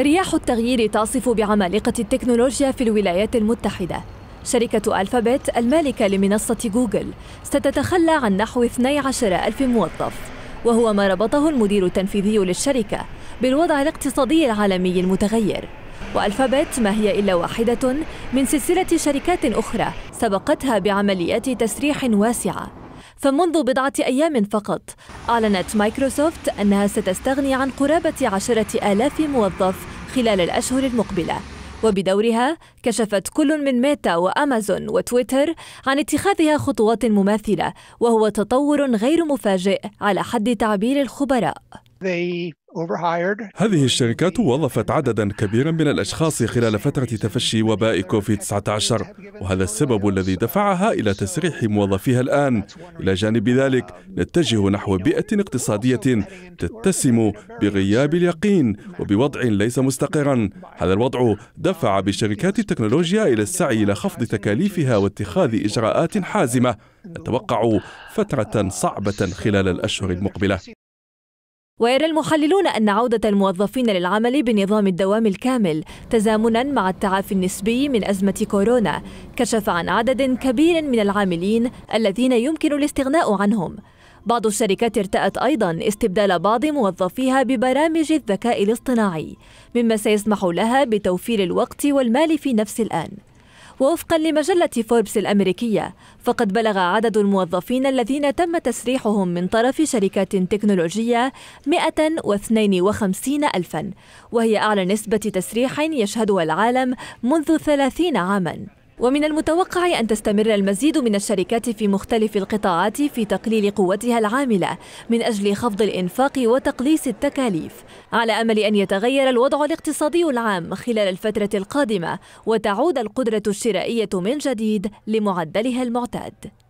رياح التغيير تعصف بعمالقة التكنولوجيا في الولايات المتحدة. شركة ألفابت المالكة لمنصة جوجل ستتخلى عن نحو 12,000 موظف، وهو ما ربطه المدير التنفيذي للشركة بالوضع الاقتصادي العالمي المتغير. وألفابت ما هي إلا واحدة من سلسلة شركات أخرى سبقتها بعمليات تسريح واسعة. فمنذ بضعة أيام فقط أعلنت مايكروسوفت أنها ستستغني عن قرابة 10,000 موظف خلال الأشهر المقبلة، وبدورها كشفت كل من ميتا وأمازون وتويتر عن اتخاذها خطوات مماثلة، وهو تطور غير مفاجئ على حد تعبير الخبراء. هذه الشركات وظفت عدداً كبيراً من الأشخاص خلال فترة تفشي وباء كوفيد-19، وهذا السبب الذي دفعها إلى تسريح موظفيها الآن. إلى جانب ذلك نتجه نحو بيئة اقتصادية تتسم بغياب اليقين وبوضع ليس مستقراً. هذا الوضع دفع بشركات التكنولوجيا إلى السعي إلى خفض تكاليفها واتخاذ إجراءات حازمة. أتوقع فترة صعبة خلال الأشهر المقبلة. ويرى المحللون أن عودة الموظفين للعمل بنظام الدوام الكامل تزامناً مع التعافي النسبي من أزمة كورونا كشف عن عدد كبير من العاملين الذين يمكن الاستغناء عنهم. بعض الشركات ارتأت أيضاً استبدال بعض موظفيها ببرامج الذكاء الاصطناعي، مما سيسمح لها بتوفير الوقت والمال في نفس الآن. ووفقاً لمجلة فوربس الأمريكية، فقد بلغ عدد الموظفين الذين تم تسريحهم من طرف شركات تكنولوجية 152,000، وهي أعلى نسبة تسريح يشهدها العالم منذ 30 عاماً. ومن المتوقع أن تستمر المزيد من الشركات في مختلف القطاعات في تقليل قوتها العاملة من أجل خفض الإنفاق وتقليص التكاليف، على أمل أن يتغير الوضع الاقتصادي العام خلال الفترة القادمة وتعود القدرة الشرائية من جديد لمعدلها المعتاد.